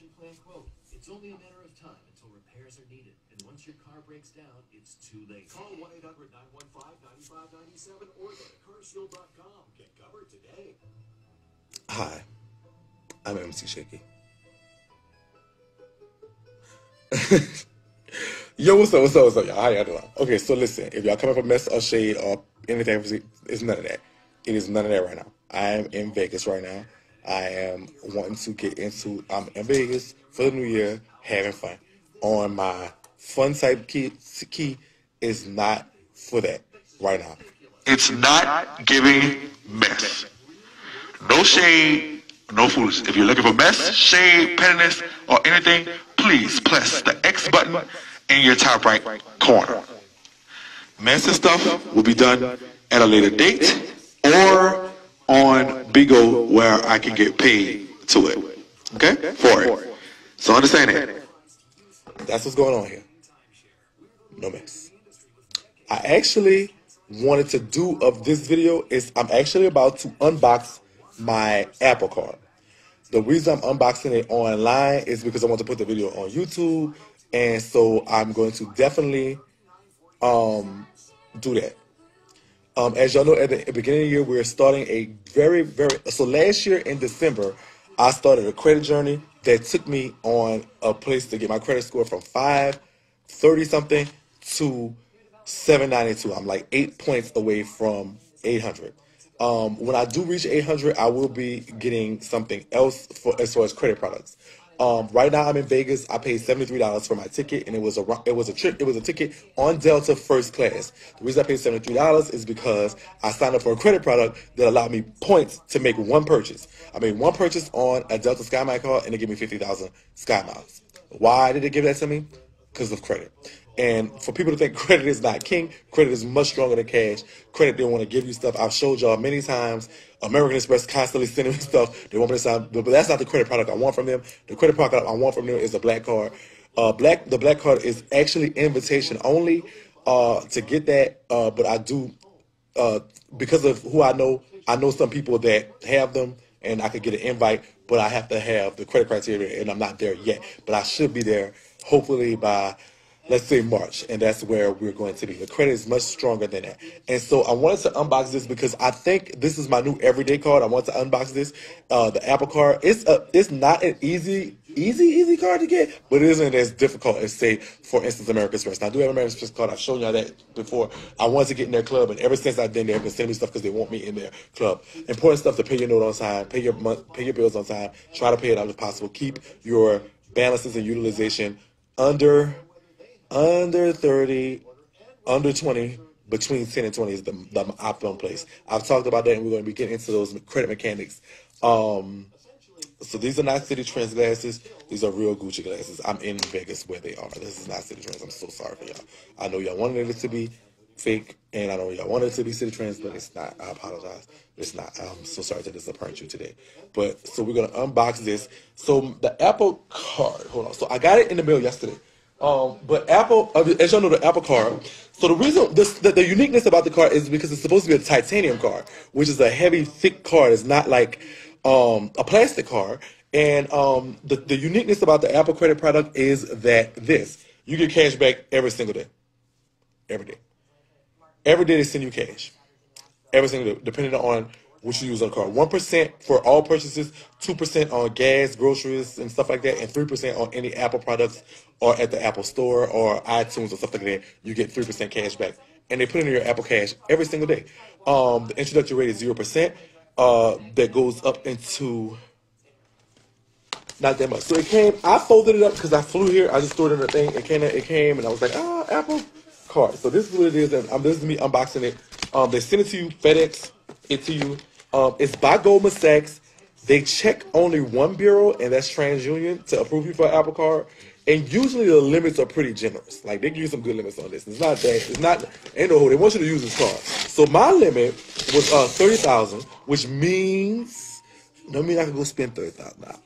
Nation plan, quote, it's only a matter of time until repairs are needed, and once your car breaks down, it's too late. Call 1-800-915-9597 or go to carshield.com. Get covered today. Hi, I'm MC Shakie. Yo, what's up, y'all? How y'all doing? Okay, so listen, if y'all come up with mess or shade or anything, it's none of that. It is none of that right now. I am in Vegas right now. I'm in Vegas for the new year, having fun. On my fun type key is not for that right now. It's not giving mess. No shade, no foolishness. If you're looking for mess, shade, pettiness, or anything, please press the X button in your top right corner. Mess and stuff will be done at a later date or on Bigo where I can get paid to it. Okay? For it. So understand it. That's what's going on here. No mess. I actually wanted to do of this video is I'm actually about to unbox my Apple Card. The reason I'm unboxing it online is because I want to put the video on YouTube, and so I'm going to definitely do that. As y'all know, at the beginning of the year, we're starting a very, very. So last year in December, I started a credit journey that took me on a place to get my credit score from 530 something to 792. I'm like 8 points away from 800. When I do reach 800, I will be getting something else for as far as credit products. Right now, I'm in Vegas. I paid $73 for my ticket, and it was a ticket on Delta first class. The reason I paid $73 is because I signed up for a credit product that allowed me points to make one purchase. I made one purchase on a Delta SkyMile card, and it gave me 50,000 SkyMiles. Why did it give that to me? Because of credit. And for people to think credit is not king, credit is much stronger than cash. Credit, they want to give you stuff. I've showed y'all many times. American Express constantly sending me stuff. They want me to sign, but that's not the credit product I want from them. The credit product I want from them is the black card. The black card is actually invitation only to get that. But I do, because of who I know some people that have them, and I could get an invite, but I have to have the credit criteria, and I'm not there yet. But I should be there, hopefully by, let's say, March, and that's where we're going to be. The credit is much stronger than that. And so I wanted to unbox this because I think this is my new everyday card. I want to unbox this, the Apple Card. It's not an easy card to get, but it isn't as difficult as, say, for instance, American Express. Now, I do have an American Express card. I've shown y'all that before. I wanted to get in their club, and ever since I've been there, they've been sending me stuff because they want me in their club. Important stuff to pay your note on time, pay your bills on time, try to pay it out if possible, keep your balances and utilization under 30, under 20, between 10 and 20 is the optimum place. I've talked about that, and we're going to be getting into those credit mechanics. So these are not City Trends glasses. These are real Gucci glasses. I'm in Vegas where they are. This is not City Trends. I'm so sorry for y'all. I know y'all wanted it to be fake, and I know y'all wanted it to be City Trends, but it's not. I apologize. It's not. I'm so sorry to disappoint you today. But so we're going to unbox this. So the Apple Card, hold on. So I got it in the mail yesterday. But Apple, as y'all know, the Apple Card. So the reason, the uniqueness about the card is because it's supposed to be a titanium card, which is a heavy, thick card. It's not like a plastic card. And the uniqueness about the Apple credit product is that this. You get cash back every single day. Every day. Every day they send you cash. Every single day, depending on what you use on the card. 1% for all purchases, 2% on gas, groceries, and stuff like that, and 3% on any Apple products or at the Apple Store or iTunes or stuff like that. You get 3% cash back, and they put it in your Apple Cash every single day. The introductory rate is 0%. That goes up into not that much. So it came. I folded it up because I flew here. I just threw it in the thing. It came, and I was like, ah, Apple Card. So this is what it is, and this is me unboxing it. They send it to you, FedEx it to you. It's by Goldman Sachs. They check only one bureau, and that's TransUnion, to approve you for an Apple Card. And usually the limits are pretty generous. Like, they give you some good limits on this. It's not that. It's not. Ain't no hole. They want you to use this card. So my limit was 30,000, which means don't mean I can go spend 30,000 now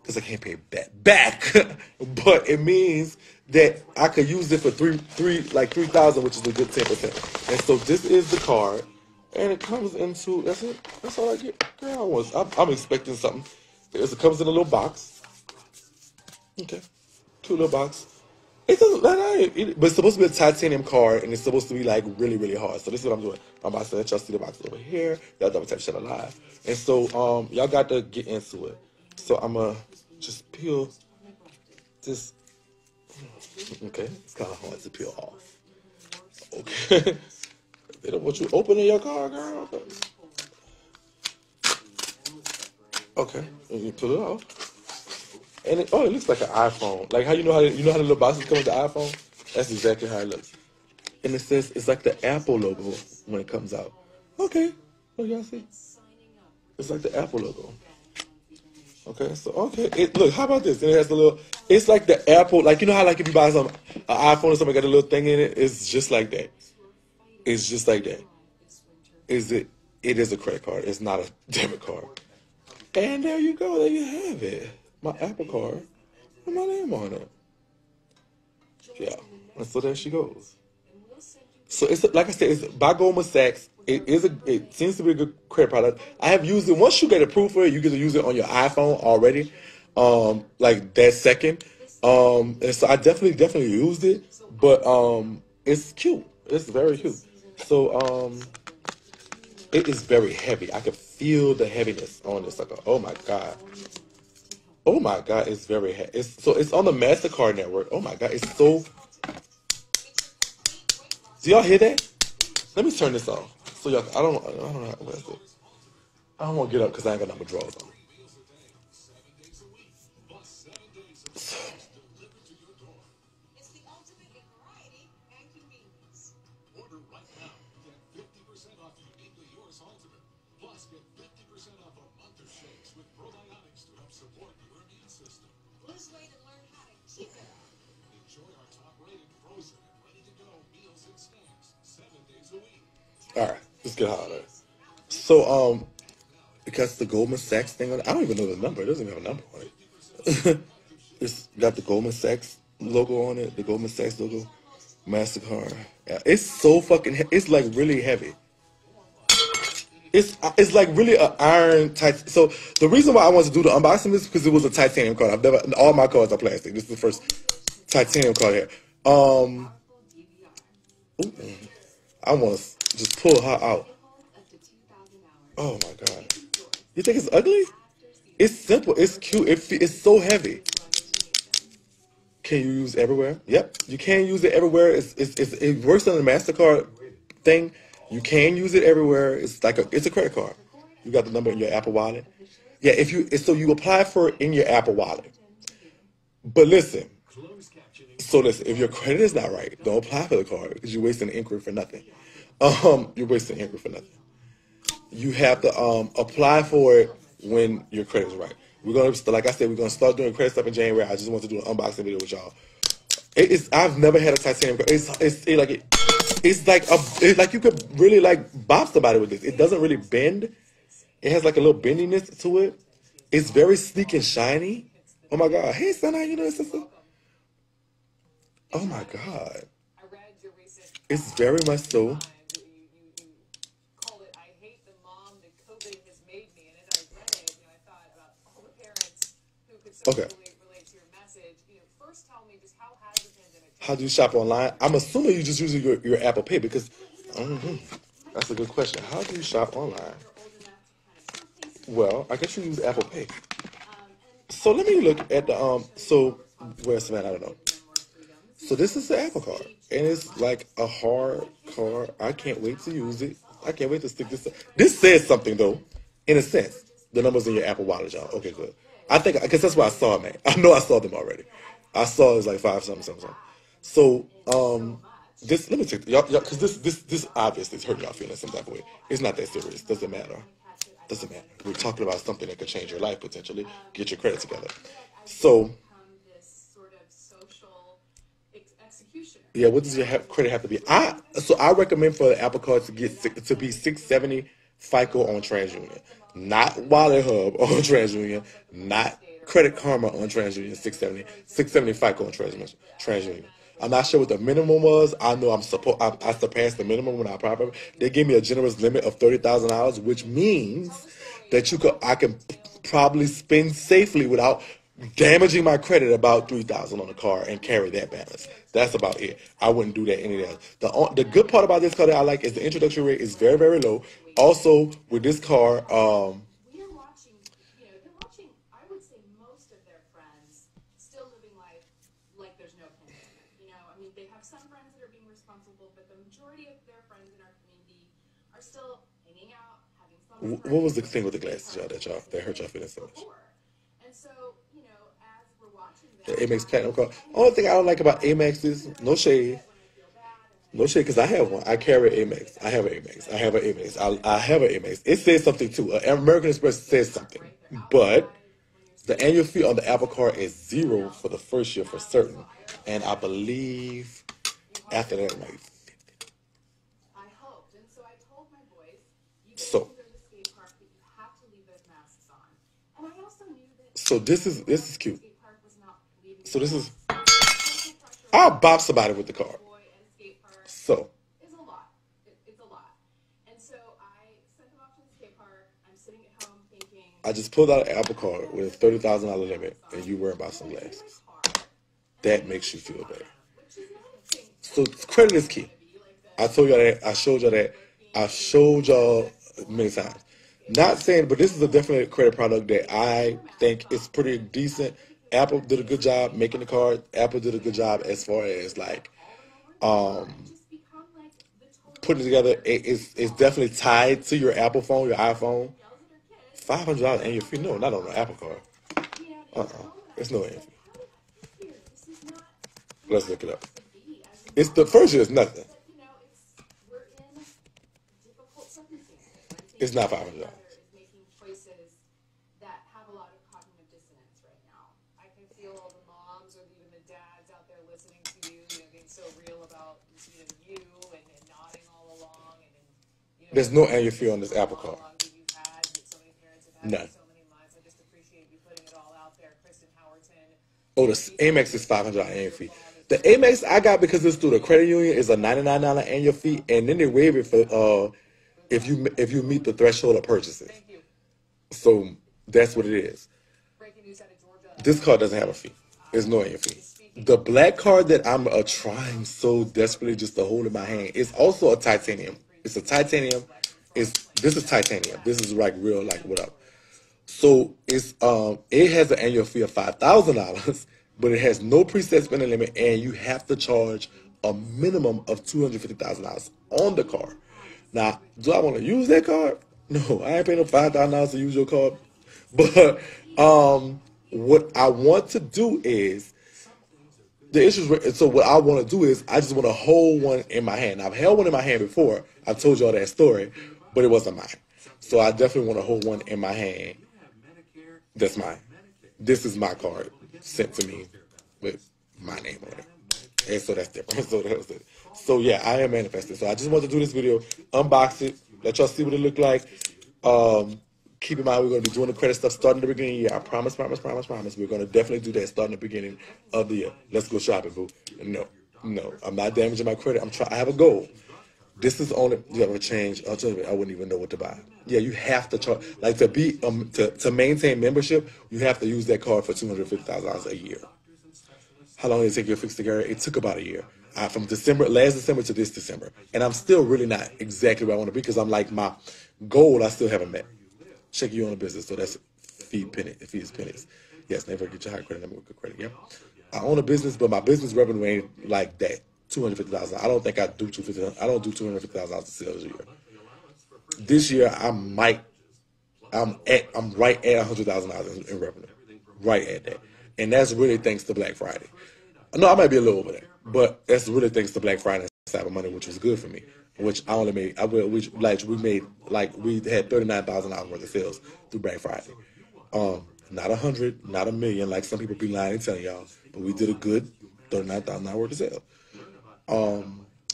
because I can't pay that back. But it means that I could use it for like 3,000, which is a good 10%. And so this is the card. And it comes into, that's it, that's all I get. Girl, I'm expecting something. It comes in a little box. Okay. Cute little box. It doesn't but it's supposed to be a titanium card, and it's supposed to be like really, really hard. So this is what I'm doing. I'm about to let y'all see the box over here. Y'all double tap shit alive. And so y'all got to get into it. So I'm going to just peel this. Okay. It's kind of hard to peel off. Okay. They don't want you opening your car, girl. Okay. And you peel it off. And it, oh, it looks like an iPhone. Like how the little boxes come with the iPhone? That's exactly how it looks. And it says it's like the Apple logo when it comes out. Okay. Oh, y'all see? It's like the Apple logo. Okay. So okay. It, look, how about this? And it has a little. It's like the Apple. Like you know how like if you buy some an iPhone or something got a little thing in it. It's just like that. It's just like that. Is it? It is a credit card. It's not a debit card. And there you go. There you have it. My Apple Card with my name on it. Yeah, and so there she goes. So it's like I said, it's by Goldman Sachs. It seems to be a good credit product. I have used it. Once you get approved for it, you get to use it on your iPhone already, like that second. And so I definitely used it, but it's cute. It's very cute. So it is very heavy. I can feel the heaviness on this sucker. Oh my god. Oh my god, it's very heavy. It's on the MasterCard network. Oh my god, it's so. Do y'all hear that? Let me turn this off. So y'all, I don't know how to mess it. I don't want to get up because I ain't got no drawers on. So. All right, let's get out of there. So, because the Goldman Sachs thing on it, I don't even know the number. It doesn't even have a number on it. It's got the Goldman Sachs logo on it, the Goldman Sachs logo, MasterCard. Yeah, it's so fucking, it's like really heavy. It's like really an iron tight. So the reason why I wanted to do the unboxing is because it was a titanium card. I've never, all my cards are plastic. This is the first titanium card here. I want to just pull her out. Oh my god! You think it's ugly? It's simple. It's cute. It's so heavy. Can you use everywhere? Yep, you can use it everywhere. It works on the MasterCard thing. You can use it everywhere. It's like it's a credit card. You got the number in your Apple Wallet. Yeah, so you apply for it in your Apple Wallet. But listen. So listen, if your credit is not right, don't apply for the card because you're wasting the inquiry for nothing. You're wasting inquiry for nothing. You have to apply for it when your credit is right. We're gonna, like I said, we're gonna start doing credit stuff in January. I just want to do an unboxing video with y'all. I've never had a titanium card. It's like you could really like bop somebody with this. It doesn't really bend. It has like a little bendiness to it. It's very sleek and shiny. Oh my god! Hey son, how you doing, sister? Oh my god! It's very much so. Okay. How do you shop online? I'm assuming you just use your Apple Pay because that's a good question. How do you shop online? Well, I guess you use Apple Pay. So let me look at the So where's that? I don't know. So this is the Apple Card, and it's like a hard card. I can't wait to use it. I can't wait to stick this up. This says something, though, in a sense. The number's in your Apple Wallet, y'all. Okay, good. I guess that's why I saw it, man. I know I saw them already. I saw it was like 5 something. So, this, let me check. Y'all, because this obviously is hurting y'all feelings some type of way. It's not that serious. Doesn't matter. Doesn't matter. We're talking about something that could change your life, potentially. Get your credit together. So... yeah, what does your credit have to be? So I recommend for the Apple Card to be 670 FICO on TransUnion, not Wallet Hub on TransUnion, not Credit Karma on TransUnion. 670 FICO on TransUnion. I'm not sure what the minimum was. I know I surpassed the minimum when I applied for it. They gave me a generous limit of $30,000, which means that I can probably spend safely without damaging my credit about $3,000 on the car and carry that balance. That's about it. I wouldn't do that any else. The good part about this car that I like is the introductory rate is very, very low. Also, with this car, what was the thing with the glasses, y'all, that hurt y'all feeling so much? The Amex Platinum card. Only thing I don't like about Amex is, no shade, because I have one. I carry Amex. I have an Amex. It says something, too. American Express says something. But the annual fee on the Apple Card is $0 for the first year for certain. And I believe after that, like, So this is cute. So this is, I'll bop somebody with the car. So I just pulled out an Apple Card with a $30,000 limit, and you worry about some glasses. That makes you feel better. So credit is key. I told y'all that. I showed y'all that. I showed y'all many times. Not saying, but this is a definite credit product that I think is pretty decent. Apple did a good job making the card. Apple did a good job as far as like putting it together. It's definitely tied to your Apple phone, your iPhone. $500 annual fee? No, not on the Apple Card. There's no annual fee. Let's look it up. It's the first year is nothing. It's not $500. There's no annual fee on this Apple Card. None. Oh, the Amex is $500 annual fee. The Amex I got because it's through the credit union is a $99 annual fee, and then they waive it for if you meet the threshold of purchases. So that's what it is. This card doesn't have a fee. There's no annual fee. The black card that I'm trying so desperately just to hold in my hand is also a titanium. It's a titanium. This is titanium. This is like real, like what up. So it has an annual fee of $5,000, but it has no preset spending limit, and you have to charge a minimum of $250,000 on the card. Now, do I want to use that card? No, I ain't paying no $5,000 to use your card. But what I want to do is, I just want to hold one in my hand. I've held one in my hand before. I told y'all that story, but it wasn't mine. So I definitely want to hold one in my hand that's mine. This is my card sent to me with my name on it. And so that's different. So that was it. So yeah, I am manifesting. So I just wanted to do this video, unbox it, let y'all see what it looked like. Keep in mind, we're going to be doing the credit stuff starting the beginning of the year. I promise. We're going to definitely do that starting the beginning of the year. Let's go shopping, boo. No, I'm not damaging my credit. I have a goal. This is only, you have a change. I wouldn't even know what to buy. Yeah, you have to charge. Like to maintain membership, you have to use that card for $250,000 a year. How long did it take your fix to carry? It took about a year. From last December to this December. And I'm still really not exactly where I want to be because I'm like, my goal I still haven't met. Shakie, you own a business, so that's fee is pennies. Yes, never get your high credit number with good credit, yeah. I own a business, but my business revenue ain't like that. $250,000. I don't think I do $250,000. I don't do $250,000 of sales a year. This year I'm right at $100,000 in revenue. Right at that. And that's really thanks to Black Friday. No, I might be a little over there, but that's really thanks to Black Friday and Cyber Monday, which was good for me. Which I only made, we had $39,000 worth of sales through Black Friday. Not 100, not 1 million, like some people be lying and telling y'all, but we did a good $39,000 worth of sales.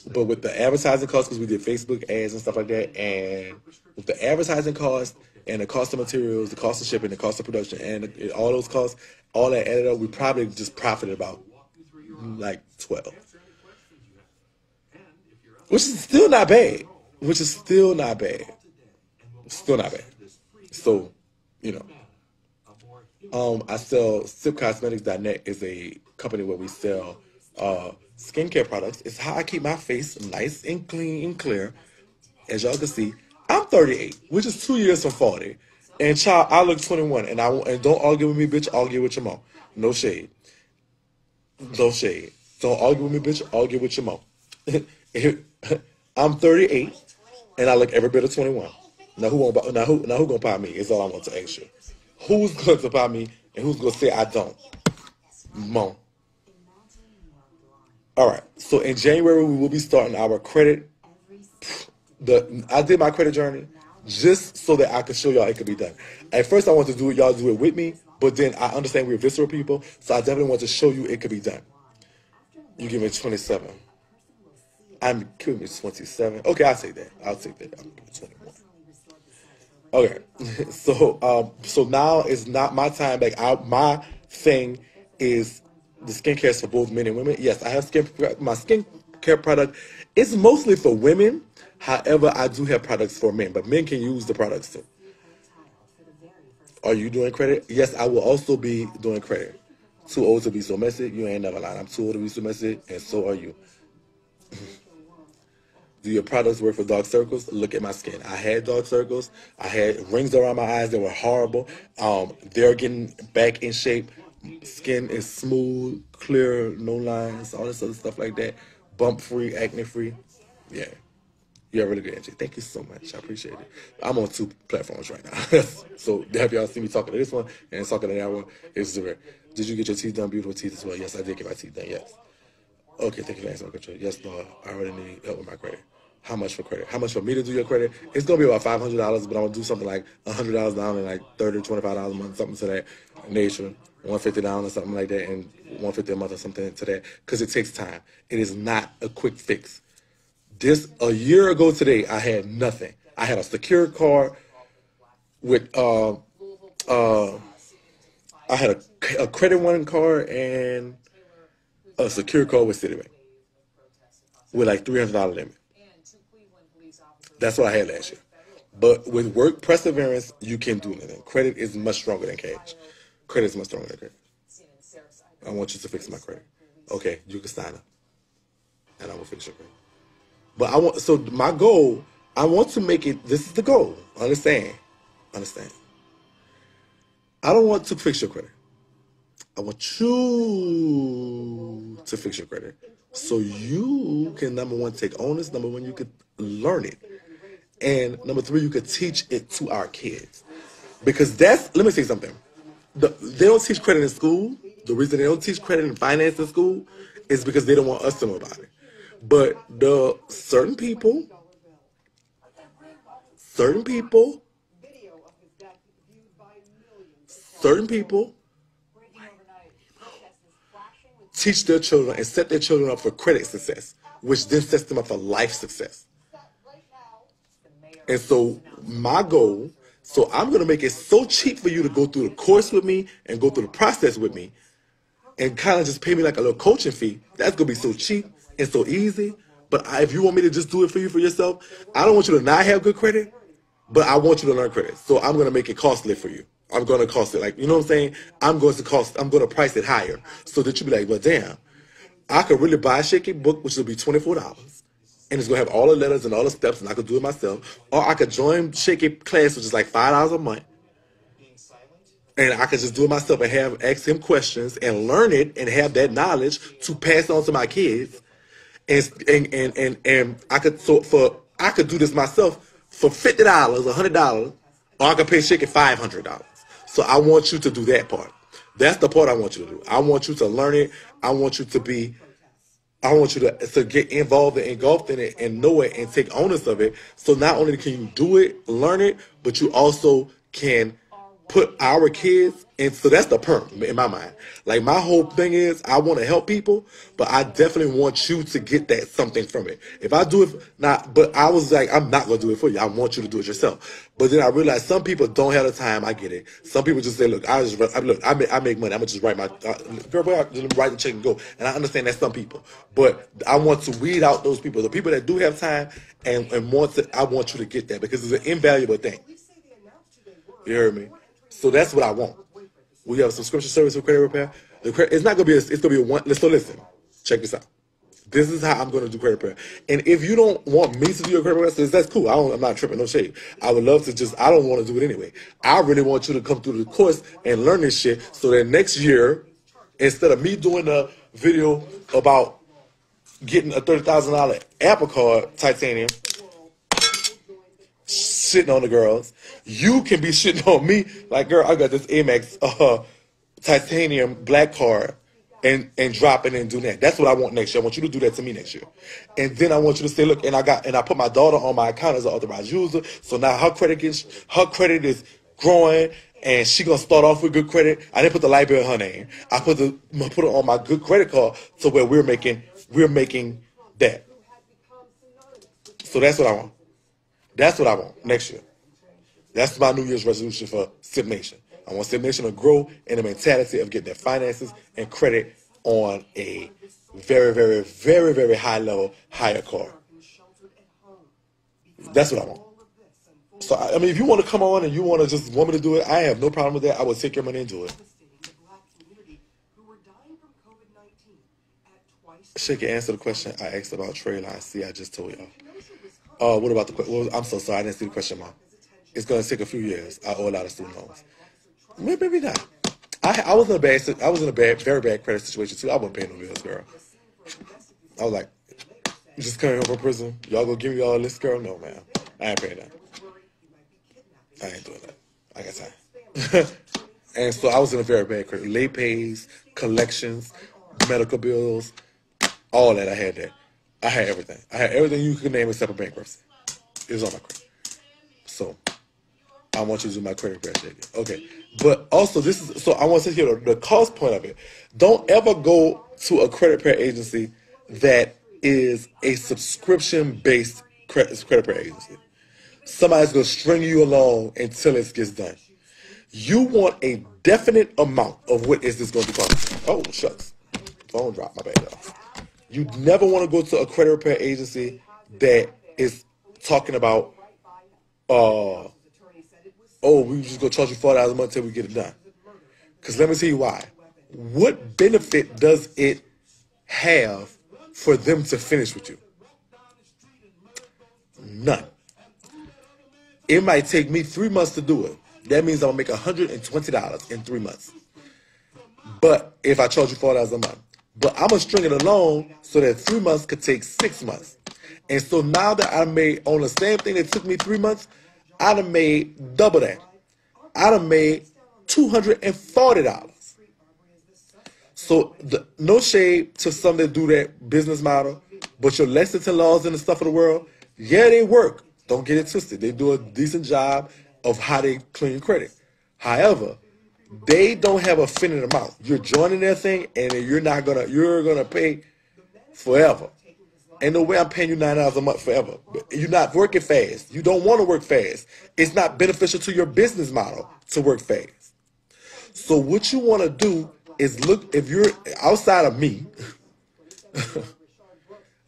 But with the advertising costs, because we did Facebook ads and stuff like that, and with the advertising costs and the cost of materials, the cost of shipping, the cost of production, and all those costs, all that added up, we probably just profited about like 12. Which is still not bad. So, I sell SipCosmetics.net is a company where we sell skincare products. It's how I keep my face nice and clean and clear. As y'all can see, I'm 38, which is 2 years from 40. And child, I look 21. And don't argue with me, bitch. Argue with your mom. No shade. No shade. Don't argue with me, bitch. Argue with your mom. I'm 38, and I look every bit of 21. Now who won't? Now who gonna pop me? Is all I want to ask you. Who's going to pop me, and who's gonna say I don't? Mom. All right. So in January we will be starting our credit. I did my credit journey just so that I could show y'all it could be done. At first I wanted to do it, y'all do it with me, but then I understand we're visceral people, so I definitely want to show you it could be done. You give me 27. I'm giving me 27. Okay, I'll take that. I'll take that. I'll give it 21. Okay, so now is not my time. Like my thing is the skincare is for both men and women. Yes, I have my skincare product. It's mostly for women. However, I do have products for men, but men can use the products too. Are you doing credit? Yes, I will also be doing credit. Too old to be so messy. You ain't never lying. I'm too old to be so messy, and so are you. Do your products work for dark circles? Look at my skin. I had dark circles. I had rings around my eyes that were horrible. They're getting back in shape. Skin is smooth, clear, no lines, all this other stuff like that. Bump free, acne free. Yeah. You have really good energy. Thank you so much. I appreciate it. I'm on 2 platforms right now. So have y'all seen me talking to this one and talking to that one? It's rare. Did you get your teeth done? Beautiful teeth as well. Yes, I did get my teeth done. Yes. Okay, thank you for answering my question. Yes, Lord, I already need help with my credit. How much for credit? How much for me to do your credit? It's going to be about $500, but I'm going to do something like $100 down and like $30, $25 a month, something to that nature, $150 down or something like that, and $150 a month or something to that, because it takes time. It is not a quick fix. A year ago today, I had nothing. I had a secure card with, I had a Credit One card and a secure card with Citibank with like $300 limit. That's what I had last year. But with work perseverance, you can do anything. Credit is much stronger than cash. Credit is much stronger than cash. I want you to fix my credit. Okay, you can sign up, and I will fix your credit. But I want, so my goal, I want to make it, this is the goal. Understand? Understand. I don't want to fix your credit. I want you to fix your credit. So you can, number one, take onus. Number one, you could learn it. And number three, you could teach it to our kids. Because that's, let me say something. They don't teach credit in school. The reason they don't teach credit and finance in school is because they don't want us to know about it. But the certain people teach their children and set their children up for credit success, which then sets them up for life success. And so my goal, so I'm going to make it so cheap for you to go through the course with me and go through the process with me and kind of just pay me like a little coaching fee. That's going to be so cheap. It's so easy, but if you want me to just do it for you for yourself, I don't want you to not have good credit, but I want you to learn credit. So I'm going to make it costly for you. I'm going to cost it. Like, you know what I'm saying? I'm going to price it higher so that you'll be like, well, damn, I could really buy a Shakie book, which will be $24, and it's going to have all the letters and all the steps, and I could do it myself. Or I could join Shakie class, which is like $5 a month, and I could just do it myself and ask him questions and learn it and have that knowledge to pass on to my kids. And I could do this myself for $50, $100, or I could pay Shakie $500. So I want you to do that part. That's the part I want you to do. I want you to learn it. I want you to be, I want you to get involved and engulfed in it and know it and take onus of it. So not only can you do it, learn it, but you also can put our kids, and so that's the perk in my mind. Like my whole thing is I want to help people, but I definitely want you to get that something from it. If I do it, not, but I was like, I'm not going to do it for you. I want you to do it yourself. But then I realized some people don't have the time. I get it. Some people just say, look, I make money. I'm going to just write my, girl, boy, just write the check and go. And I understand that some people, but I want to weed out those people. The people that do have time and want to, I want you to get that because it's an invaluable thing. You heard me? So that's what I want. We have a subscription service for credit repair. The credit, it's not going to be, it's going to be one. So listen, check this out. This is how I'm going to do credit repair. And if you don't want me to do your credit repair, so that's cool. I'm not tripping, no shade. I would love to just, I don't want to do it anyway. I really want you to come through the course and learn this shit so that next year, instead of me doing a video about getting a $30,000 Apple Card titanium, shitting on the girls, you can be shitting on me like, girl, I got this Amex titanium black card, and drop it and do that. That's what I want next year. I want you to do that to me next year. And then I want you to say, look, and I put my daughter on my account as an authorized user, so now her credit is growing, and she gonna start off with good credit. I didn't put the light bill in her name. I put it on my good credit card to where we're making that. So that's what I want. That's what I want next year. That's my New Year's resolution for Sip Nation. I want Sip Nation to grow in the mentality of getting their finances and credit on a very, very, very, very high level, higher card. That's what I want. So, I mean, if you want to come on and you want to just want me to do it, I have no problem with that. I will take your money and do it. Shakie, answer the question I asked about Trey Line. See, I just told y'all. What about the question? Well, I'm so sorry. I didn't see the question, Mom. It's going to take a few years. I owe a lot of student loans. Maybe not. I was in a bad, very bad credit situation too. I wasn't paying no bills, girl. I was like, just coming home from prison. Y'all gonna give me all this, girl? No, man. I ain't paying that. I ain't doing that. I got time. And so I was in a very bad credit. Late pays, collections, medical bills, all that. I had that. I had everything. I had everything you could name except a bankruptcy. It was on my credit. So I want you to do my credit credit. Okay. But also, this is, so I want to hear the cost point of it. Don't ever go to a credit repair agency that is a subscription-based credit repair agency. Somebody's going to string you along until it gets done. You want a definite amount of what is this going to cost. Oh, shucks. Phone dropped, my bad, y'all. You never want to go to a credit repair agency that is talking about, oh, we just gonna charge you $4 a month till we get it done. Cause let me tell you why. What benefit does it have for them to finish with you? None. It might take me 3 months to do it. That means I'm gonna make $120 in 3 months. But if I charge you $4 a month, but I'm gonna string it along so that 3 months could take 6 months. And so now that I made on the same thing that took me 3 months, I'd have made double that. I'd have made $240. So no shade to some that do that business model, but your Lexington laws and the stuff of the world, yeah, they work. Don't get it twisted. They do a decent job of how they clean credit. However, they don't have a finite amount. You're joining their thing, and you're gonna pay forever. Ain't no way I'm paying you $9 a month forever. You're not working fast. You don't want to work fast. It's not beneficial to your business model to work fast. So what you want to do is look, if you're outside of me,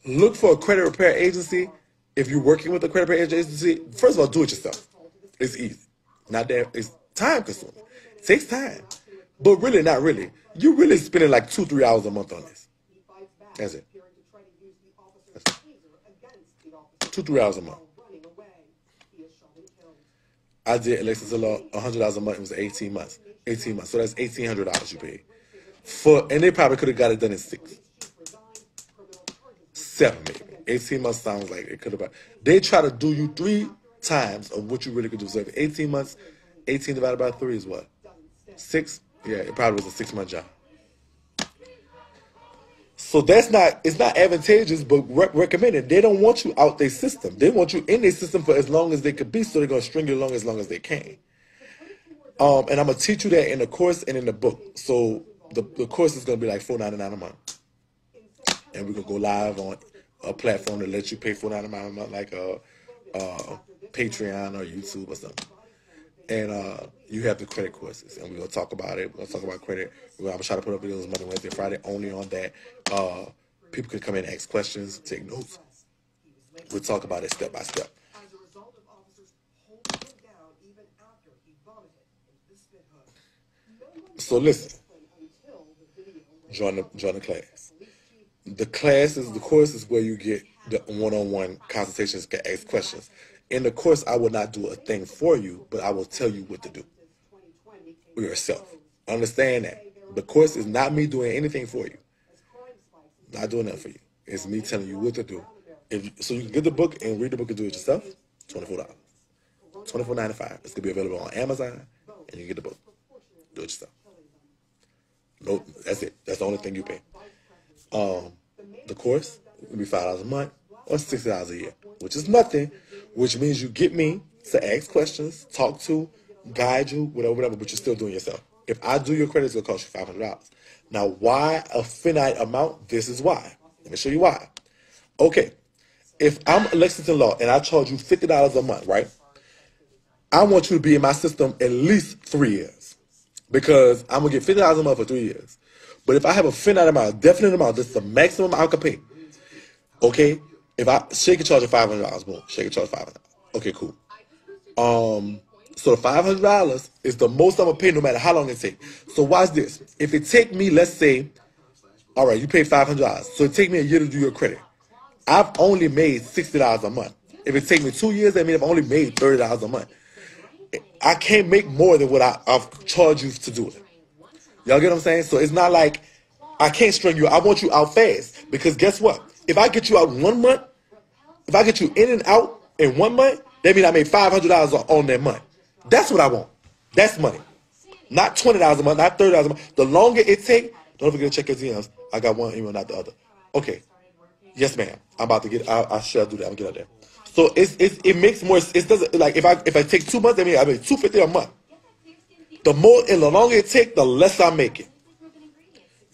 look for a credit repair agency. If you're working with a credit repair agency, first of all, do it yourself. It's easy. Not that it's time consuming. It takes time. But really, not really. You're really spending like 2-3 hours a month on this. That's it. 2-3 hours a month. I did Lexington Law $100 a month. It was 18 months. 18 months. So that's $1,800 you paid. And they probably could have got it done in 6, 7 maybe. 18 months sounds like it could have. They try to do you 3 times of what you really could do. So if 18 months, 18 divided by 3 is what? 6? Yeah, it probably was a 6-month job. So that's not, it's not advantageous, but recommended. They don't want you out their system. They want you in their system for as long as they could be, so they're going to string you along as long as they can. And I'm going to teach you that in the course and in the book. So the course is going to be like $4.99 a month. And we're going to go live on a platform that lets you pay $4.99 a month, like Patreon or YouTube or something. And you have the credit courses, and we're going to talk about it. We're going to talk about credit. I'm going to try to put up videos Monday, Wednesday, Friday only on that. People can come in and ask questions, take notes. We'll talk about it step by step. So listen, join the class. The classes, the course is where you get the one-on-one consultations, can ask questions. In the course, I will not do a thing for you, but I will tell you what to do yourself. Understand that. The course is not me doing anything for you. Not doing that for you. It's me telling you what to do. So you can get the book and read the book and do it yourself. $24. $24.95. It's going to be available on Amazon, and you get the book. Do it yourself. Nope, that's it. That's the only thing you pay. The course will be $5 a month or $60 a year, which is nothing, which means you get me to ask questions, talk to, guide you, whatever, but you're still doing yourself. If I do your credit, it's going to cost you $500. Now, why a finite amount? This is why. Let me show you why. Okay, if I'm Lexington Law and I charge you $50 a month, right? I want you to be in my system at least 3 years because I'm going to get $50 a month for 3 years. But if I have a finite amount, a definite amount, this is the maximum I can pay. Okay? If I shake a charge of $500, boom, shake a charge of $500. Okay, cool. So $500 is the most I'm going to pay no matter how long it takes. So watch this. If it take me, let's say, all right, you pay $500. So it take me a year to do your credit. I've only made $60 a month. If it take me 2 years, that means I've only made $30 a month. I can't make more than what I've charged you to do it. Y'all get what I'm saying? So it's not like I can't string you. I want you out fast because guess what? If I get you out 1 month, if I get you in and out in 1 month, that means I made $500 on that month. That's what I want. That's money. Not $20 a month, not $30 a month. The longer it takes, don't forget to check your DMs. I got one email, not the other. Okay. Yes, ma'am. I'm about to get. I shall do that. I'm gonna get out there. So it makes more. It doesn't like if I take 2 months, I mean I make $250 a month. The more and the longer it takes, the less I make it.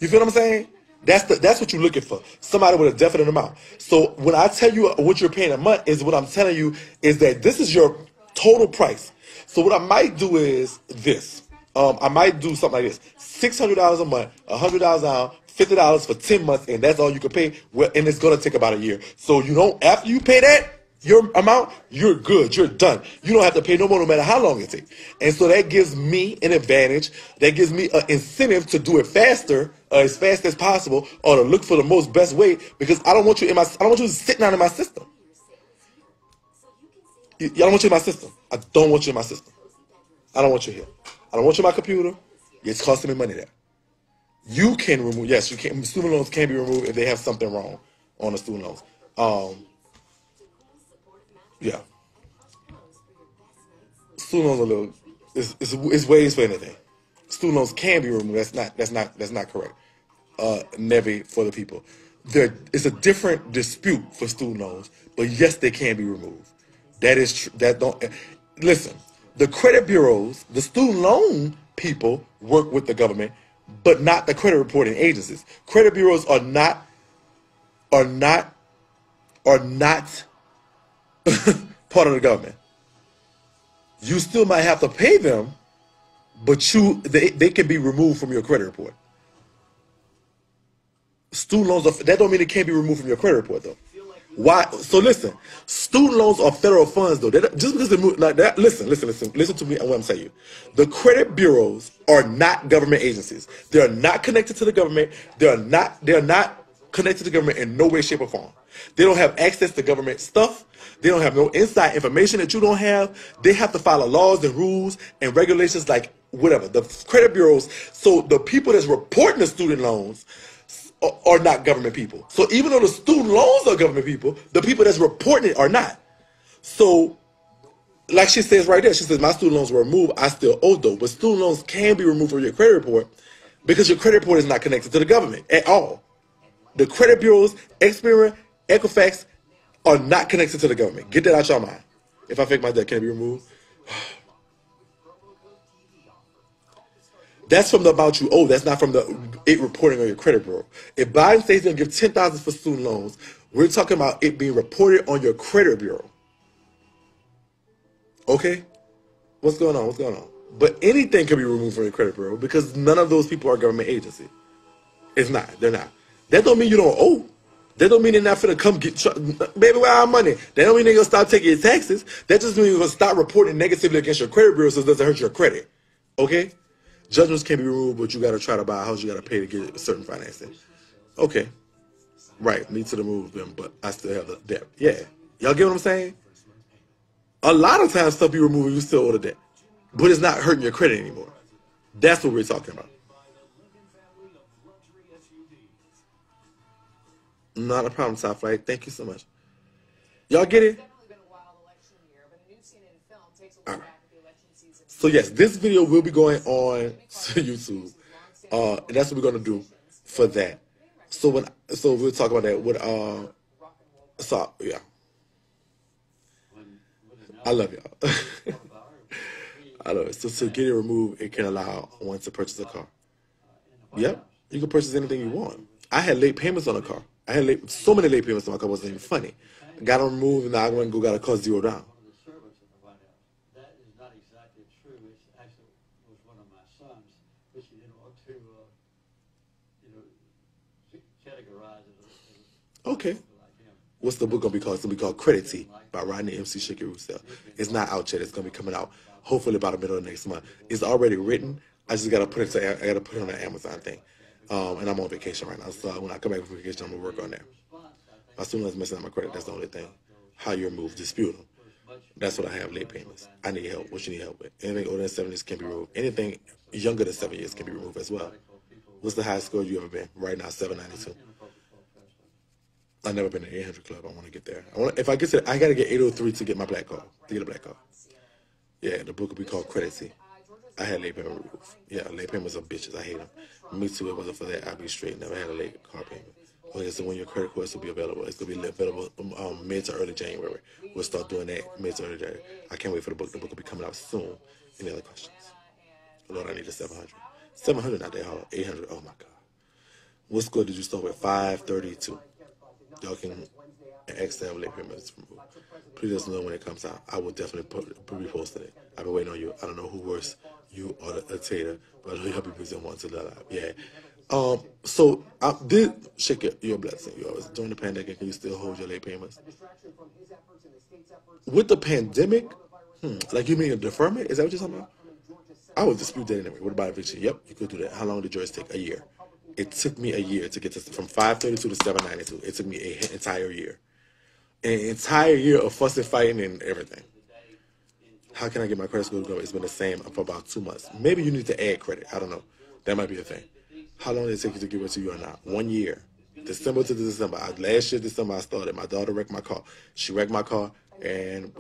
You feel what I'm saying? That's what you're looking for. Somebody with a definite amount. So when I tell you what you're paying a month, is what I'm telling you is that this is your total price. So what I might do is this. I might do something like this: $600 a month, $100 down, $50 for 10 months, and that's all you can pay. Well, and it's gonna take about a year. So you don't after you pay that. Your amount, you're good, you're done. You don't have to pay no more no matter how long it takes. And so that gives me an advantage. That gives me an incentive to do it faster, as fast as possible, or to look for the most best way because I don't want you in my, I don't want you sitting out in my system. I don't want you in my system. I don't want you in my system. I don't want you here. I don't want you in my computer. It's costing me money there. You can remove, yes, you can, student loans can be removed if they have something wrong on the student loans. Yeah, student loans are a little. It's ways for anything. Student loans can be removed. That's not correct. Navy for the people. There is a different dispute for student loans, but yes, they can be removed. That is true. That don't listen. The credit bureaus, the student loan people work with the government, but not the credit reporting agencies. Credit bureaus are not. Part of the government. You still might have to pay them, but they can be removed from your credit report. Student loans are, that don't mean it can't be removed from your credit report though. Why? So listen, student loans are federal funds though. Just because they move like that. Listen to me and what I'm saying. The credit bureaus are not government agencies. They are not connected to the government. They are not connected to the government in no way, shape, or form. They don't have access to government stuff. They don't have no inside information that you don't have. They have to follow laws and rules and regulations like whatever. The credit bureaus, so the people that's reporting the student loans are not government people. So even though the student loans are government people, the people that's reporting it are not. So like she says right there, she says, my student loans were removed. I still owe though. But student loans can be removed from your credit report because your credit report is not connected to the government at all. The credit bureaus, Experian, Equifax, are not connected to the government. Get that out your mind. If I fake my debt, can it be removed? That's from the amount you owe. That's not from it reporting on your credit bureau. If Biden says he's going to give $10,000 for student loans, we're talking about it being reported on your credit bureau. Okay? What's going on? What's going on? But anything can be removed from your credit bureau because none of those people are government agency. It's not. They're not. That don't mean you don't owe. That don't mean they're not finna come get, baby, where our money? That don't mean they're gonna stop taking your taxes. That just means you're gonna stop reporting negatively against your credit bureau so it doesn't hurt your credit. Okay? Judgments can't be removed, but you got to try to buy a house. You got to pay to get a certain financing. Okay. Right. Me to the movement, but I still have the debt. Yeah. Y'all get what I'm saying? A lot of times stuff you remove, you still owe the debt. But it's not hurting your credit anymore. That's what we're talking about. Not a problem, Top Flight. Thank you so much. Y'all get it? All right. So, yes, this video will be going on to YouTube. And that's what we're going to do for that. So we'll talk about that. So, yeah. I love y'all. I love it. So to get it removed, it can allow one to purchase a car. Yep. You can purchase anything you want. I had late payments on a car. I had so many late payments on my car. It wasn't even funny. I got them removed, and now I went and got a car zero down. Okay. What's the book going to be called? It's going to be called Credit Tea by Rodney MC Shakie Roussel. It's not out yet. It's going to be coming out hopefully by the middle of next month. It's already written. I just got to put it to, I got to put it on the Amazon thing. And I'm on vacation right now. So when I come back from vacation, I'm going to work on that. My student is messing up my credit. That's the only thing. How you remove dispute them. That's what I have, late payments. I need help. What you need help with? Anything older than 7 years can be removed. Anything younger than 7 years can be removed as well. What's the highest score you ever been? Right now, 792. I've never been to 800 club. I want to get there. If I get to, I got to get 803 to get my black card. To get a black card. Yeah, the book will be called Credit Tea. I had late payment removed. Yeah, late payments are bitches. I hate them. Me too. If it wasn't for that, I'd be straight. Never had a late car payment. Okay, so when your credit cards will be available, it's gonna be available mid to early January. We'll start doing that mid to early January. I can't wait for the book. The book will be coming out soon. Any other questions? Lord, I need a 700. 700 not that hard. 800. Oh my God. What score did you start with? 532. Y'all can accept late payments. Please let us know when it comes out. I will definitely be posting it. I've been waiting on you. I don't know who worse, you or the tater, but I hope you present one to the live. Yeah. So I did shake your blessing. You always during the pandemic. Can you still hold your late payments? With the pandemic, like you mean a deferment? Is that what you're talking about? I would dispute that anyway. What about eviction? Yep, you could do that. How long did yours take? A year. It took me a year to get to, from 532 to 792. It took me an entire year. An entire year of fussing, fighting, and everything. How can I get my credit score to go? It's been the same for about 2 months. Maybe you need to add credit. I don't know. That might be a thing. How long did it take you to give it to you or not? 1 year. December to December. Last year, December, I started. My daughter wrecked my car. She wrecked my car,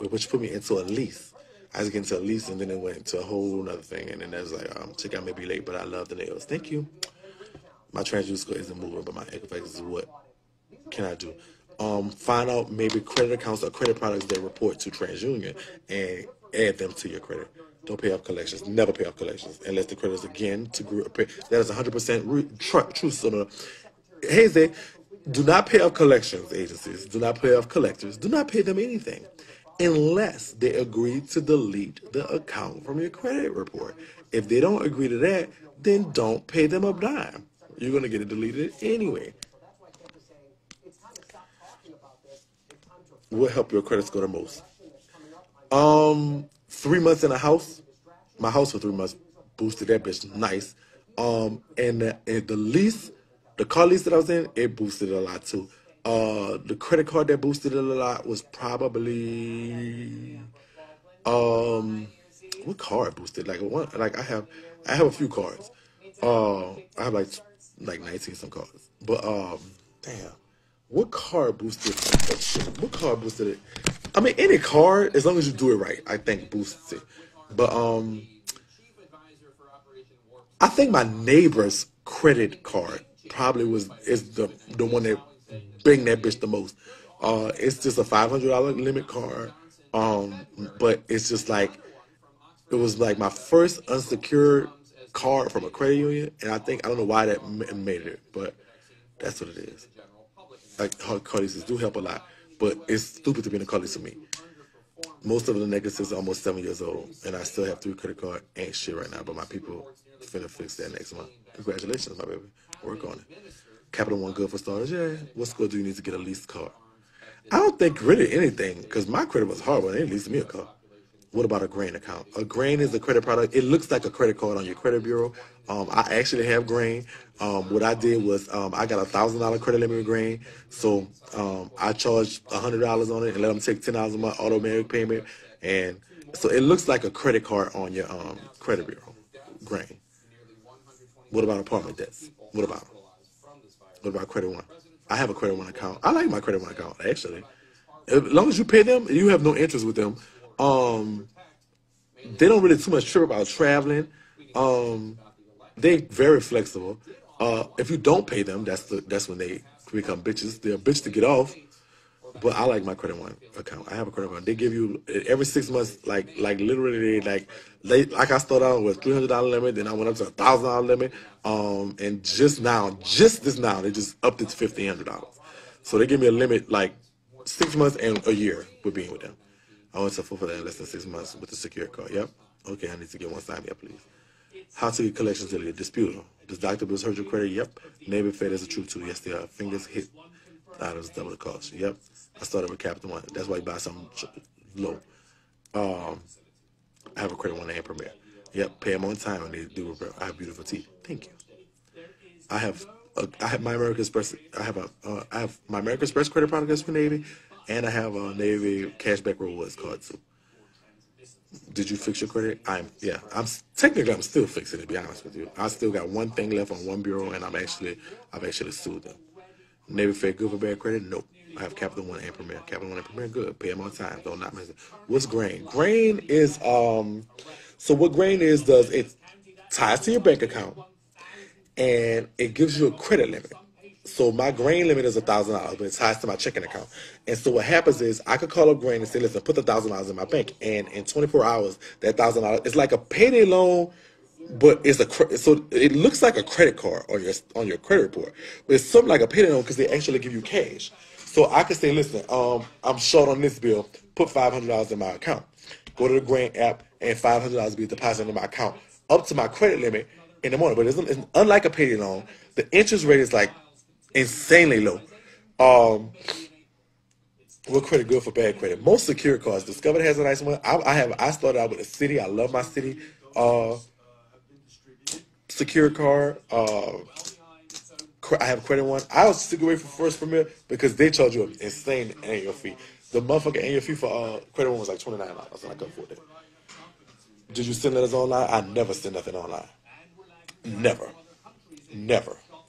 which put me into a lease. I was getting to a lease, and then it went to a whole other thing. And then I was like, check out, I may be late, but I love the nails. Thank you. My TransUnion score isn't moving, but my Equifax is. What can I do? Find out maybe credit accounts or credit products that report to TransUnion and add them to your credit. Don't pay off collections. Never pay off collections unless the credit is again to group. That is 100% true. So no. Hey, Zay, do not pay off collections agencies. Do not pay off collectors. Do not pay them anything unless they agree to delete the account from your credit report. If they don't agree to that, then don't pay them a dime. You're going to get it deleted anyway. What helped your credit score the most? 3 months in a house. My house for 3 months boosted that bitch. Nice. And the lease, the car lease that I was in, it boosted it a lot too. The credit card that boosted it a lot was probably what card boosted? Like one. Like I have a few cards. I have like 19 some cards, but damn, what card boosted that shit? What card boosted it? I mean, any card as long as you do it right, I think boosts it. But I think my neighbor's credit card probably is the one that banged that bitch the most. It's just a $500 limit card, but it's just like it was like my first unsecured card from a credit union, and I don't know why that made it, but that's what it is. Like, car leases do help a lot, but it's stupid to be in a car lease for me. Most of the negatives are almost 7 years old, and I still have 3 credit cards. Ain't shit right now, but my people finna fix that next month. Congratulations, my baby. Work on it. Capital One good for starters. Yeah. What score do you need to get a leased car? I don't think really anything, because my credit was horrible. They leased me a car. What about a Grain account? A Grain is a credit product. It looks like a credit card on your credit bureau. I actually have Grain. What I did was I got a $1,000 credit limit with Grain. So I charged $100 on it and let them take $10 of my automatic payment. And so it looks like a credit card on your credit bureau, Grain. What about apartment debts? What about them? What about Credit One? I have a Credit One account. I like my Credit One account, actually. As long as you pay them, you have no interest with them. They don't really too much trip about traveling. They're very flexible. If you don't pay them, that's when they become bitches. They're a bitch to get off. But I like my Credit One account. I have a Credit One. They give you every 6 months, like literally, like I started out with $300 limit, then I went up to a $1,000 limit, and just now, they just upped it to $1,500. So they give me a limit like 6 months and a year with being with them. I went to full for that in less than 6 months with the secure card. Yep. Okay, I need to get one. Sign me up, please. How to get collections in a dispute? Does Dr. Bill's hurt your credit? Yep. Navy Fed is a truth too. Yes, they are. Fingers hit. Items double the cost. Yep. I started with Capital One. That's why you buy something low. I have a Credit One and Premier. Yep. Pay them on time and they do repair. I have beautiful teeth. Thank you. I have my American Express. I have my American Express credit product is for Navy, and I have a Navy cashback rewards card too. Did you fix your credit? I'm still fixing it, to be honest with you. I still got one thing left on one bureau, and I've actually sued them. Navy Fed good for bad credit? Nope. I have Capital One and Premier. Capital One and Premier good. Pay them on time. Don't not miss it. What's Grain? Grain is so what Grain is does it ties to your bank account and it gives you a credit limit. So my Grain limit is $1,000, but it ties to my checking account. And so what happens is I could call up Grain and say, listen, put the $1,000 in my bank, and in 24 hours that $1,000 is like a payday loan. But it's a so it looks like a credit card on your credit report, but it's something like a payday loan because they actually give you cash. So I could say, listen, I'm short on this bill. Put $500 in my account. Go to the Grain app and $500 be deposited into my account up to my credit limit in the morning. But it's unlike a payday loan. The interest rate is like insanely low. What credit good for bad credit? Most secure cards. Discover has a nice one. I started out with a Citi. I love my Citi. Secure card. I have Credit One. I was stick away from First Premier because they charge you an insane annual fee. The motherfucking annual fee for Credit One was like $29, and I couldn't afford it. Did you send letters online? I never send nothing online. Never,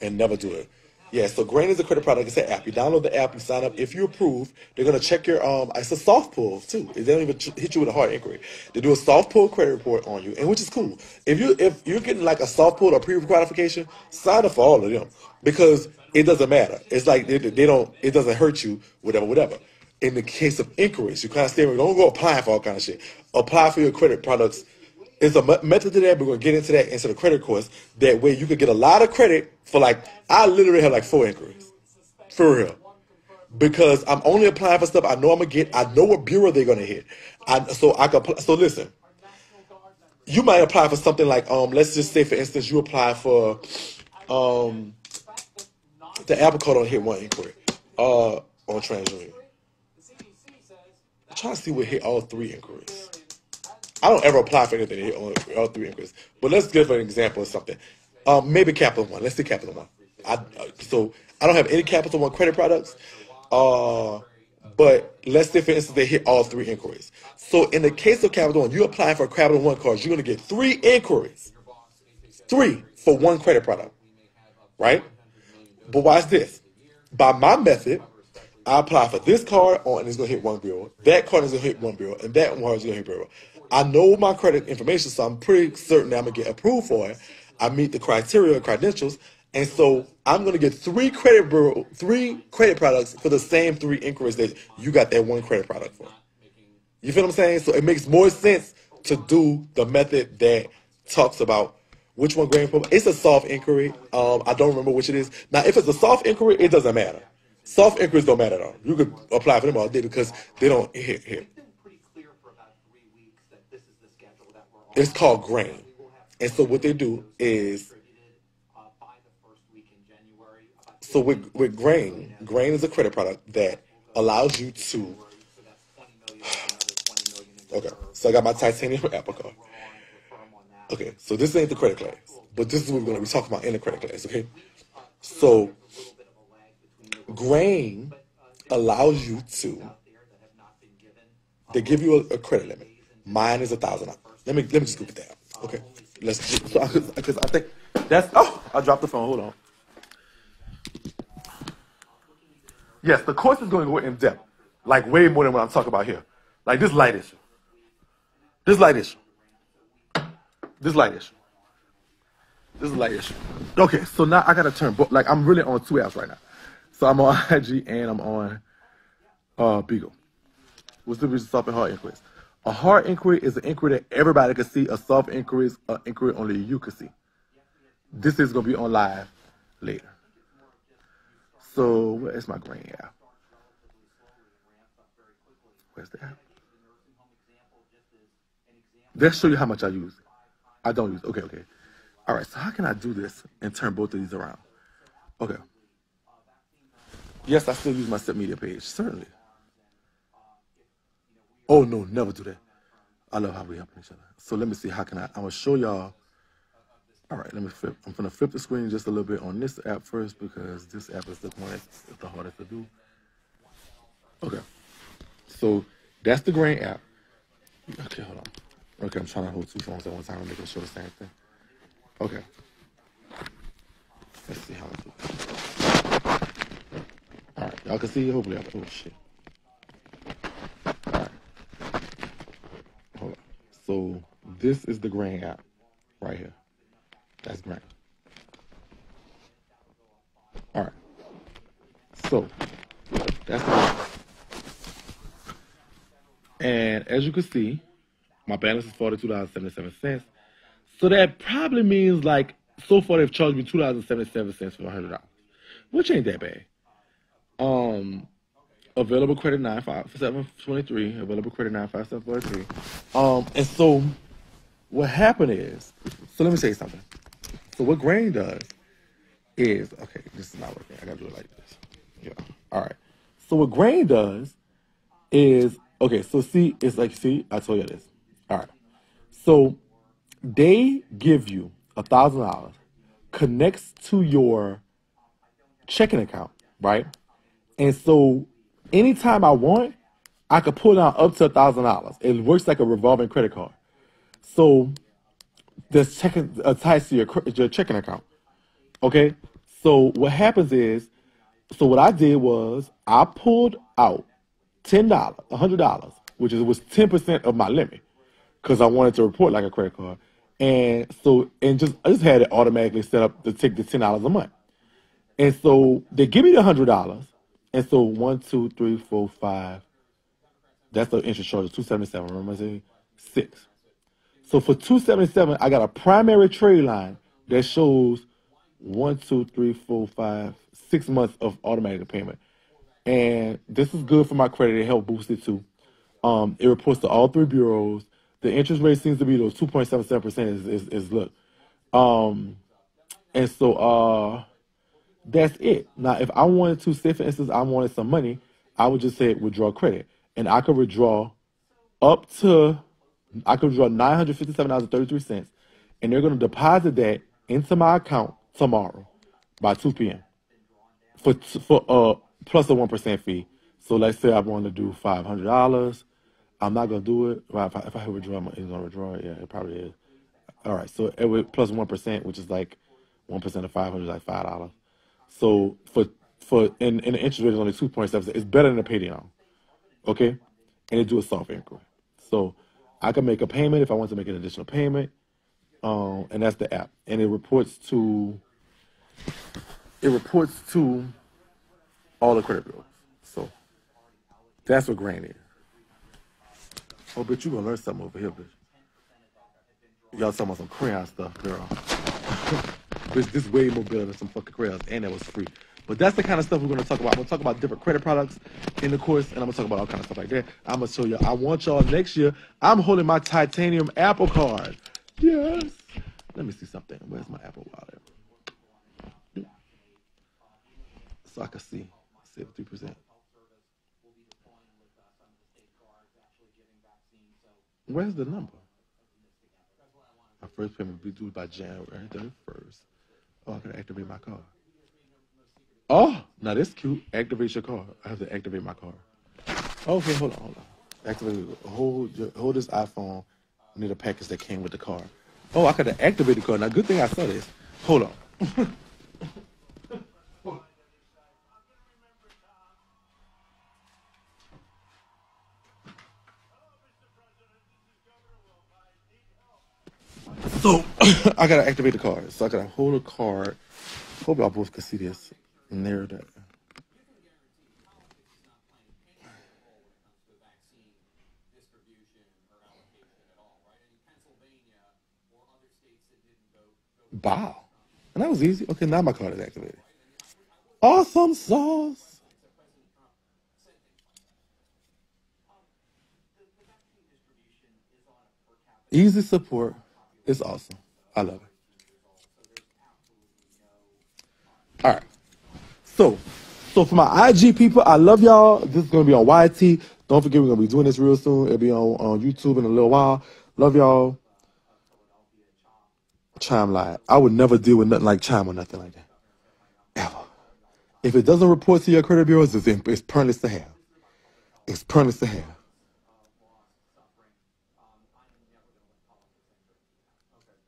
and never do it. Yeah. So Grain is a credit product. It's an app. You download the app. You sign up. If you approve, they're gonna check your It's a soft pull too. They don't even hit you with a hard inquiry. They do a soft pull credit report on you, and which is cool. If you're getting like a soft pull or pre-qualification, sign up for all of them because it doesn't matter. It's like they don't. It doesn't hurt you. Whatever. In the case of inquiries, you kind of stay away. Don't go applying for all kind of shit. Apply for your credit products. It's a method to that. We're gonna get into that into the credit course. That way you could get a lot of credit for like I literally have like 4 inquiries, for real, because I'm only applying for stuff I know I'm gonna get. I know what bureau they're gonna hit. So listen, you might apply for something like let's just say for instance you apply for the Apple Card on hit 1 inquiry on TransUnion. I'm trying to see what hit all 3 inquiries. I don't ever apply for anything on all 3 inquiries. But let's give an example of something. Maybe Capital One. Let's see Capital One. So I don't have any Capital One credit products. But let's say, for instance, they hit all 3 inquiries. So in the case of Capital One, you apply for a Capital One card, you're going to get 3 inquiries. 3 for 1 credit product. Right? But watch this. By my method, I apply for this card, and it's going to hit 1 bureau. That card is going to hit 1 bureau. And that one is going to hit bureau. I know my credit information, so I'm pretty certain that I'm going to get approved for it. I meet the criteria and credentials, and so I'm going to get 3 credit products for the same 3 inquiries that you got that 1 credit product for. You feel what I'm saying? So it makes more sense to do the method that talks about which one Grain for. It's a soft inquiry. I don't remember which it is. Now, if it's a soft inquiry, it doesn't matter. Soft inquiries don't matter at all. You could apply for them all day because they don't hit. It's called Grain. And so what they do is, so with Grain is a credit product that allows you to Okay, so I got my titanium Apple Card. Okay, so this ain't the credit class, but this is what we're going to be talking about in the credit class, okay? So, Grain allows you to, they give you a credit limit. Mine is $1,000. Let me just look at that. Okay, let's, because I think that's, oh, I dropped the phone, hold on. Yes, the course is going to go in depth, like way more than what I'm talking about here. Like this light issue. This light issue. This light issue. This is a light issue. Okay, so now I got to turn, but like I'm really on two apps right now. So I'm on IG and I'm on Bigo. What's the reason soft and hard inquiries? A hard inquiry is an inquiry that everybody can see. A soft inquiry is an inquiry only you can see. This is going to be on live later. So where is my Grain app? Where's the app? They'll show you how much I use. I don't use. Okay, okay. All right, so how can I do this and turn both of these around? Okay. Yes, I still use my Sip Media page, certainly. Oh, no, never do that. I love how we help each other. So let me see, how can I? I'm going to show y'all. All right, let me flip. I'm going to flip the screen just a little bit on this app first because this app is the one that's the hardest to do. Okay. So that's the Grain app. Okay, hold on. Okay, I'm trying to hold two phones at one time and make them show the same thing. Okay. Let's see how I do this. All right, y'all can see it. Hopefully, oh, shit. All right. Hold on. So this is the Grain app right here. That's Grain. All right. So that's the app. And as you can see, my balance is $42.77. So that probably means, like, so far they've charged me $2.77 for $100, which ain't that bad. Available credit 95743. Available credit 95743. And so what happened is, so let me tell you something. So what Grain does is, okay, this is not working. I gotta do it like this. Yeah. All right. So what Grain does is, okay, so see, it's like, see, I told you this. All right. So they give you $1,000, connects to your checking account, right? And so anytime I want, I could pull out up to $1,000. It works like a revolving credit card. So this checking ties to your checking account, okay? So what happens is, so what I did was I pulled out $100, which was 10% of my limit, because I wanted to report like a credit card, and so I just had it automatically set up to take the $10 a month, and so they give me the $100, and so 1, 2, 3, 4, 5. That's the interest charge of $2.77. Remember I said 6. So for $2.77, I got a primary trade line that shows 1, 2, 3, 4, 5, 6 months of automatic payment. And this is good for my credit. It helped boost it too. It reports to all 3 bureaus. The interest rate seems to be those 2.77% is look. And so that's it. Now, if I wanted to, say for instance, I wanted some money, I would just say withdraw credit, and I could withdraw I could withdraw $957.33, and they're going to deposit that into my account tomorrow by 2 p.m. for plus a 1% fee. So let's say I want to do $500. I'm not going to do it. Well, if I hit withdraw, it's going to withdraw it. Yeah, it probably is. All right, so it would plus 1%, which is like 1% of 500 is like $5. So and the interest rate is only 2.7%. It's better than a pay down, okay? And they do a soft inquiry. So I can make a payment if I want to make an additional payment, and that's the app. And it reports to all the credit bureaus. So that's what Grain is. Oh, bitch, you gonna learn something over here, bitch. Y'all talking about some crayon stuff, girl. Bitch, this is way more better than some fucking crayons, and that was free. But that's the kind of stuff we're gonna talk about. I'm gonna talk about different credit products in the course, and I'm gonna talk about all kind of stuff like that. I'm gonna show y'all. I want y'all next year. I'm holding my titanium Apple Card. Yes. Let me see something. Where's my Apple Wallet? So I can see. Save 3%. Where's the number? My first payment will be due by January 31st. Oh, I can activate my card. Oh, now that's cute. Activate your card. I have to activate my card. Okay, hold on. Activate. Hold this iPhone near the package that came with the card. Oh, I could have activated the card. Now, good thing I saw this. Hold on. So, I gotta activate the card. So, I gotta hold a card. Hope y'all both can see this. Narrow that. Wow. And that was easy. Okay, now my card is activated. Awesome sauce. Easy support. It's awesome. I love it. All right. So for my IG people, I love y'all. This is going to be on YT. Don't forget, we're going to be doing this real soon. It'll be on YouTube in a little while. Love y'all. Chime lied. I would never deal with nothing like Chime or nothing like that. Ever. If it doesn't report to your credit bureaus, it's pointless to have. It's pointless to have.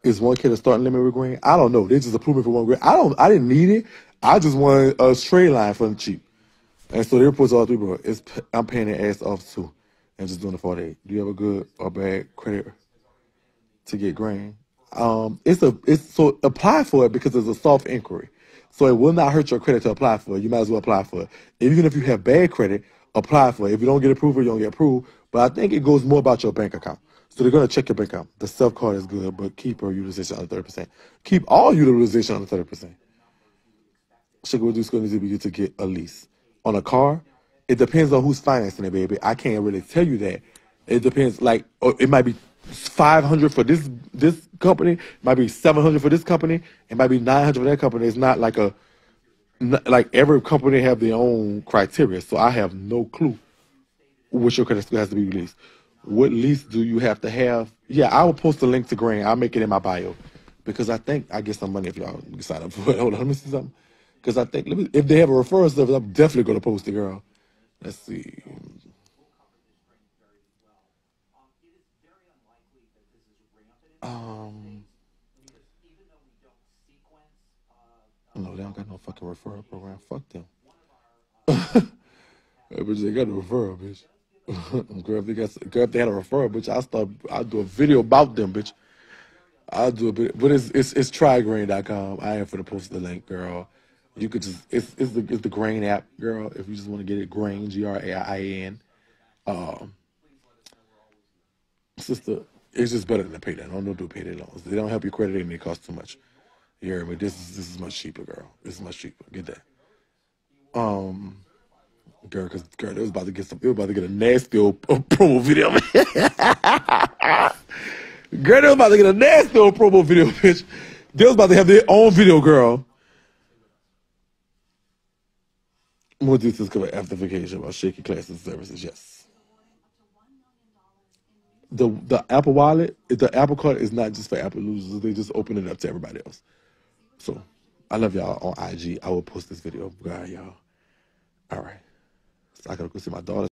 Is 1K the starting limit with Grain? I don't know. They just approved it for one Grain. I didn't need it. I just wanted a straight line for them cheap. And so they reports all three, bro. I'm paying their ass off too. And just doing the 48. Do you have a good or bad credit to get Grain? So apply for it because it's a soft inquiry. So it will not hurt your credit to apply for it. You might as well apply for it. Even if you have bad credit, apply for it. If you don't get approved, you don't get approved. But I think it goes more about your bank account. So they're going to check your bank account. The self-card is good, but keep our utilization under 30%. Keep all utilization under 30%. Should we do school to get a lease? On a car, it depends on who's financing it, baby. I can't really tell you that. It depends. Like, it might be $500 for this company. It might be $700 for this company. It might be $900 for that company. It's not like every company have their own criteria. So I have no clue what your credit score has to be released. What lease do you have to have? Yeah, I will post a link to Grain. I'll make it in my bio because I think I get some money if y'all sign up for it. Hold on, let me see something. Because I think if they have a referral service, I'm definitely going to post it, girl. Let's see. No, they don't got no fucking referral program. Fuck them. They got a referral, bitch. Girl, if they had a referral, bitch, I'll do a video about them, bitch. I'll do a bit, but it's trygrain.com. I ain't finna post the link, girl. You could just it's the Grain app, girl. If you just want to get it, Grain, Grain. Sister, it's just better than payday. Don't do payday loans. They don't help your credit and they cost too much. You hear me? This is much cheaper, girl. This is much cheaper. Get that. Girl, it was about to get a nasty old promo video. Girl, they was about to get a nasty old promo video, bitch. They was about to have their own video, girl. More details cover amplification about shaky classes services. Yes. The Apple Wallet, the Apple Card is not just for Apple users. They just open it up to everybody else. So, I love y'all on IG. I will post this video. God, y'all. All right. I gotta go see my daughter.